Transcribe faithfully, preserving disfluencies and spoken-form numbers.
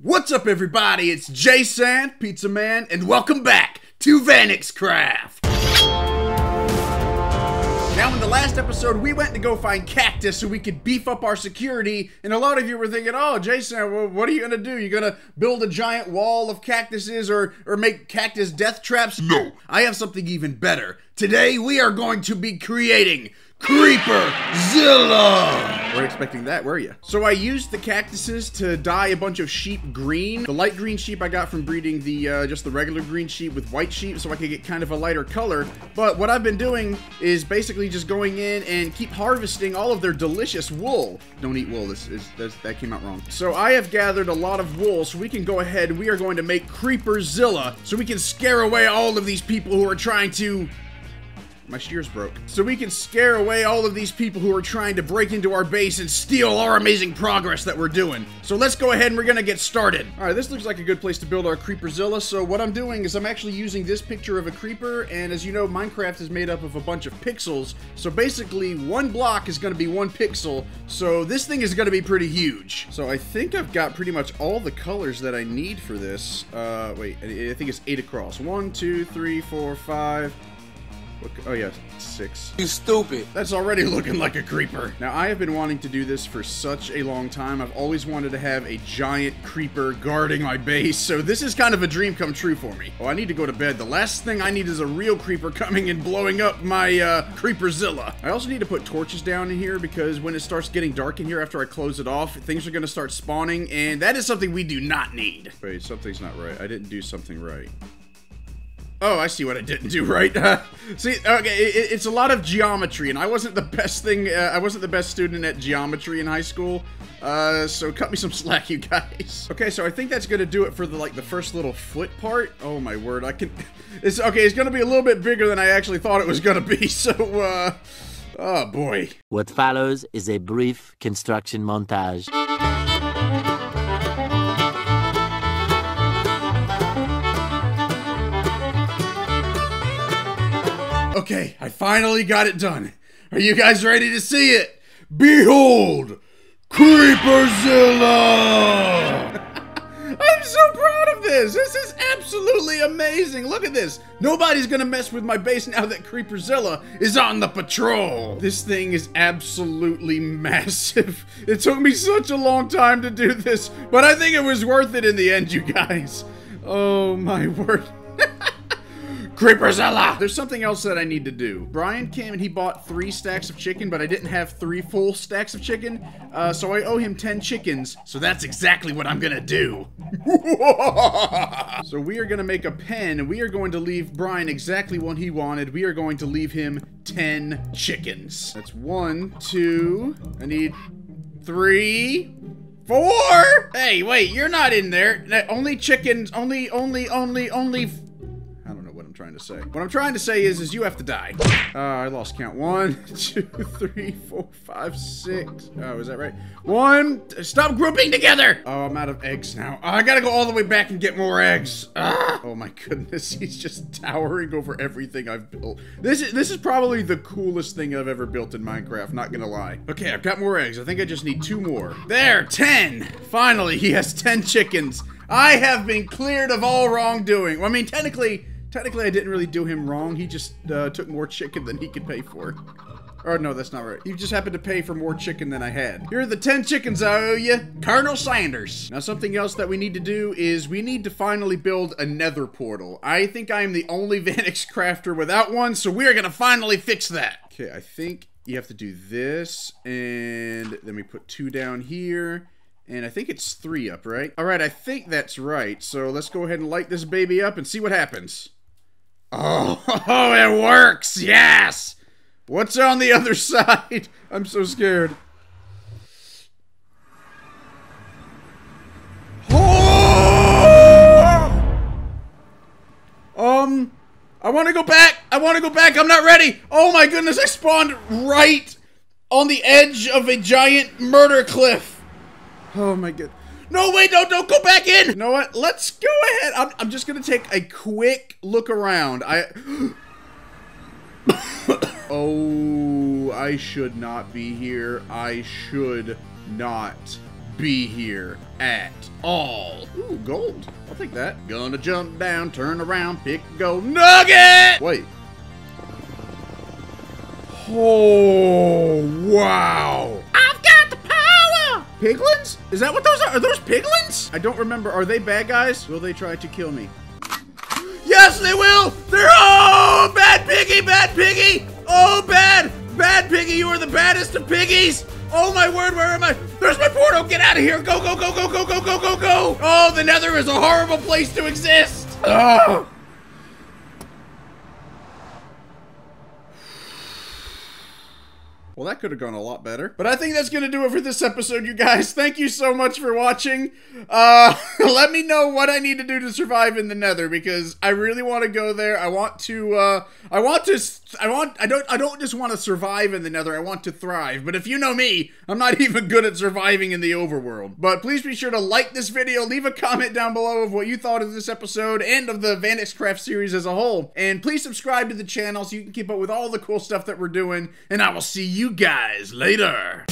What's up, everybody? It's Jason, Pizza Man, and welcome back to VanixCraft. Now, in the last episode, we went to go find cactus so we could beef up our security, and a lot of you were thinking, "Oh, Jason, well, what are you gonna do? You gonna build a giant wall of cactuses, or or make cactus death traps?" No, I have something even better. Today, we are going to be creating CreeperZilla! Weren't expecting that, were you? So I used the cactuses to dye a bunch of sheep green. The light green sheep I got from breeding the uh, just the regular green sheep with white sheep, so I could get kind of a lighter color. But what I've been doing is basically just going in and keep harvesting all of their delicious wool. Don't eat wool. This is this, that came out wrong. So I have gathered a lot of wool, so we can go ahead. We are going to make CreeperZilla, so we can scare away all of these people who are trying to. My shears broke. So we can scare away all of these people who are trying to break into our base and steal our amazing progress that we're doing. So let's go ahead and we're gonna get started. All right, this looks like a good place to build our CreeperZilla. So what I'm doing is I'm actually using this picture of a creeper, and as you know, Minecraft is made up of a bunch of pixels. So basically one block is gonna be one pixel. So this thing is gonna be pretty huge. So I think I've got pretty much all the colors that I need for this. Uh, wait, I think it's eight across. One, two, three, four, five. Oh yeah, six. You stupid. That's already looking like a creeper. Now, I have been wanting to do this for such a long time. I've always wanted to have a giant creeper guarding my base, so this is kind of a dream come true for me. Oh, I need to go to bed. The last thing I need is a real creeper coming and blowing up my uh, CreeperZilla. I also need to put torches down in here because when it starts getting dark in here after I close it off, things are gonna start spawning, and that is something we do not need. Wait, something's not right. I didn't do something right. Oh, I see what I didn't do right. Uh, see, okay, it, it's a lot of geometry, and I wasn't the best thing, uh, I wasn't the best student at geometry in high school, uh, so cut me some slack, you guys. Okay, so I think that's gonna do it for the, like, the first little foot part. Oh my word, I can, it's, okay, it's gonna be a little bit bigger than I actually thought it was gonna be, so, uh, oh boy. What follows is a brief construction montage. Okay, I finally got it done. Are you guys ready to see it? Behold, CreeperZilla! I'm so proud of this. This is absolutely amazing. Look at this. Nobody's gonna mess with my base now that CreeperZilla is on the patrol. This thing is absolutely massive. It took me such a long time to do this, but I think it was worth it in the end, you guys. Oh my word. CreeperZilla! There's something else that I need to do. Brian came and he bought three stacks of chicken, but I didn't have three full stacks of chicken, uh, so I owe him ten chickens, so that's exactly what I'm gonna do. So we are gonna make a pen, and we are going to leave Brian exactly what he wanted. We are going to leave him ten chickens. That's one, two, I need three, four! Hey, wait, you're not in there. Only chickens, only, only, only, only... trying to say. What I'm trying to say is, is you have to die. Uh, I lost count. One, two, three, four, five, six. Oh, is that right? One, stop grouping together. Oh, I'm out of eggs now. Oh, I gotta go all the way back and get more eggs. Ah! Oh my goodness, he's just towering over everything I've built. This is, this is probably the coolest thing I've ever built in Minecraft, not gonna lie. Okay, I've got more eggs. I think I just need two more. There, ten. Finally, he has ten chickens. I have been cleared of all wrongdoing. Well, I mean, technically, Technically, I didn't really do him wrong. He just uh, took more chicken than he could pay for. Or no, that's not right. He just happened to pay for more chicken than I had. Here are the ten chickens I owe you, Colonel Sanders. Now, something else that we need to do is we need to finally build a Nether portal. I think I am the only VanixCrafter without one, so we are gonna finally fix that. Okay, I think you have to do this, and then we put two down here. And I think it's three up, right? All right, I think that's right. So let's go ahead and light this baby up and see what happens. Oh, it works! Yes! What's on the other side? I'm so scared. Oh! Um, I want to go back! I want to go back! I'm not ready! Oh my goodness, I spawned right on the edge of a giant murder cliff! Oh my goodness. No, wait, no, don't go back in! You know what? Let's go ahead. I'm, I'm just gonna take a quick look around. I... Oh, I should not be here. I should not be here at all. Ooh, gold. I'll take that. Gonna jump down, turn around, pick, go, nugget! Wait. Oh, wow. I've got the power! Piglins? Is that what those are? Are those piglins? I don't remember. Are they bad guys? Will they try to kill me? Yes, they will! They're all bad piggy, bad piggy! Oh, bad! Bad piggy, you are the baddest of piggies! Oh my word, where am I? There's my portal! Get out of here! Go, go, go, go, go, go, go, go, go! Oh, the Nether is a horrible place to exist! Ugh. Well, that could have gone a lot better. But I think that's going to do it for this episode, you guys. Thank you so much for watching. Uh, let me know what I need to do to survive in the Nether, because I really want to go there. I want to, uh, I want to, I want, I don't, I don't just want to survive in the Nether. I want to thrive. But if you know me, I'm not even good at surviving in the overworld. But please be sure to like this video. Leave a comment down below of what you thought of this episode and of the VanixCraft series as a whole. And please subscribe to the channel so you can keep up with all the cool stuff that we're doing. And I will see you guys later.